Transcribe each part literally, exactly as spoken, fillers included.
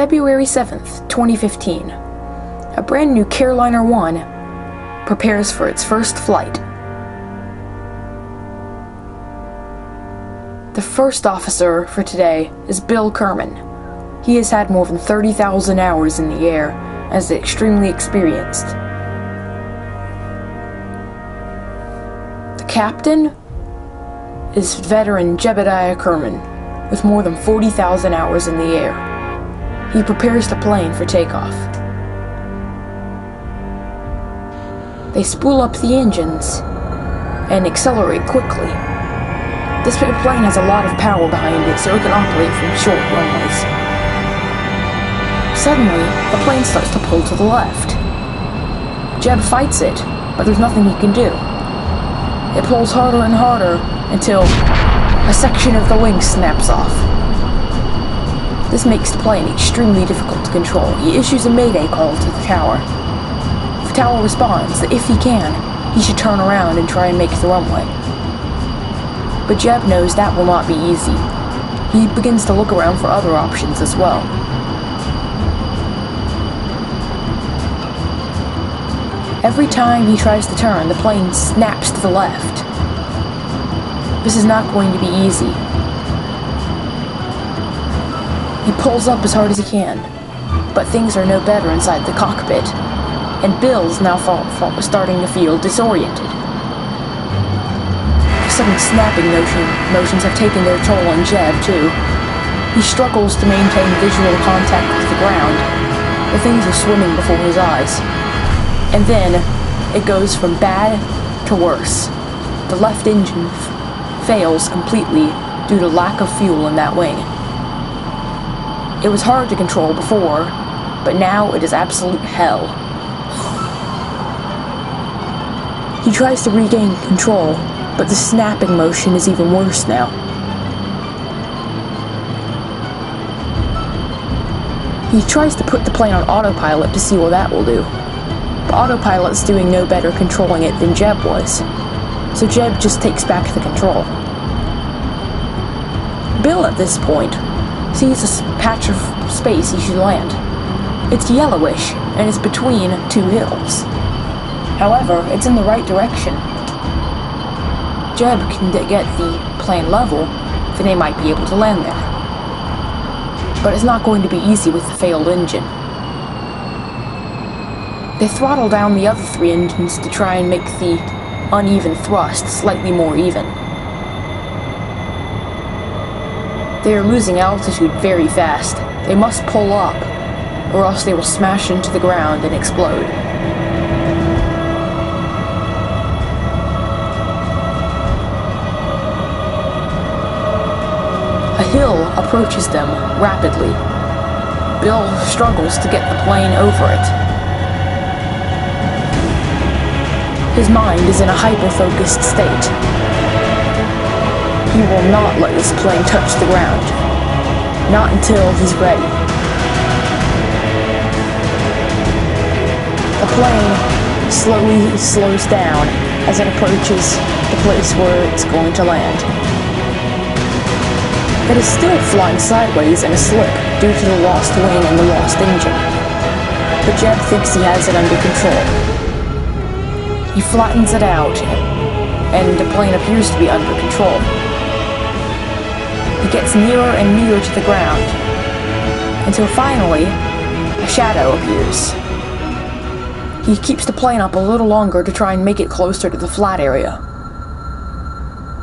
February seventh, twenty fifteen, a brand new Carolina one prepares for its first flight. The first officer for today is Bill Kerman. He has had more than thirty thousand hours in the air as the extremely experienced. The captain is veteran Jebediah Kerman with more than forty thousand hours in the air. He prepares the plane for takeoff. They spool up the engines and accelerate quickly. This plane has a lot of power behind it, so it can operate from short runways. Suddenly, the plane starts to pull to the left. Jeb fights it, but there's nothing he can do. It pulls harder and harder until a section of the wing snaps off. This makes the plane extremely difficult to control. He issues a mayday call to the tower. The tower responds that if he can, he should turn around and try and make the runway. But Jeb knows that will not be easy. He begins to look around for other options as well. Every time he tries to turn, the plane snaps to the left. This is not going to be easy. He pulls up as hard as he can, but things are no better inside the cockpit, and Bill's now fall, fall, starting to feel disoriented. Sudden snapping motion, motions have taken their toll on Jeb, too. He struggles to maintain visual contact with the ground. The things are swimming before his eyes. And then, it goes from bad to worse. The left engine f fails completely due to lack of fuel in that wing. It was hard to control before, but now it is absolute hell. He tries to regain control, but the snapping motion is even worse now. He tries to put the plane on autopilot to see what that will do. But autopilot's doing no better controlling it than Jeb was, so Jeb just takes back the control. Bill, at this point, sees a patch of space he should land. It's yellowish, and it's between two hills. However, it's in the right direction. Jeb can get the plane level, then they might be able to land there. But it's not going to be easy with the failed engine. They throttle down the other three engines to try and make the uneven thrust slightly more even. They are losing altitude very fast. They must pull up, or else they will smash into the ground and explode. A hill approaches them rapidly. Bill struggles to get the plane over it. His mind is in a hyper-focused state. He will not let this plane touch the ground. Not until he's ready. The plane slowly slows down as it approaches the place where it's going to land. It is still flying sideways in a slip due to the lost wing and the lost engine. But Jeb thinks he has it under control. He flattens it out, and the plane appears to be under control. He gets nearer and nearer to the ground, until finally, a shadow appears. He keeps the plane up a little longer to try and make it closer to the flat area.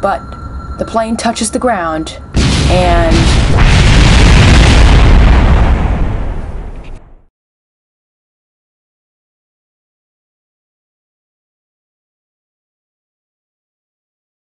But the plane touches the ground, and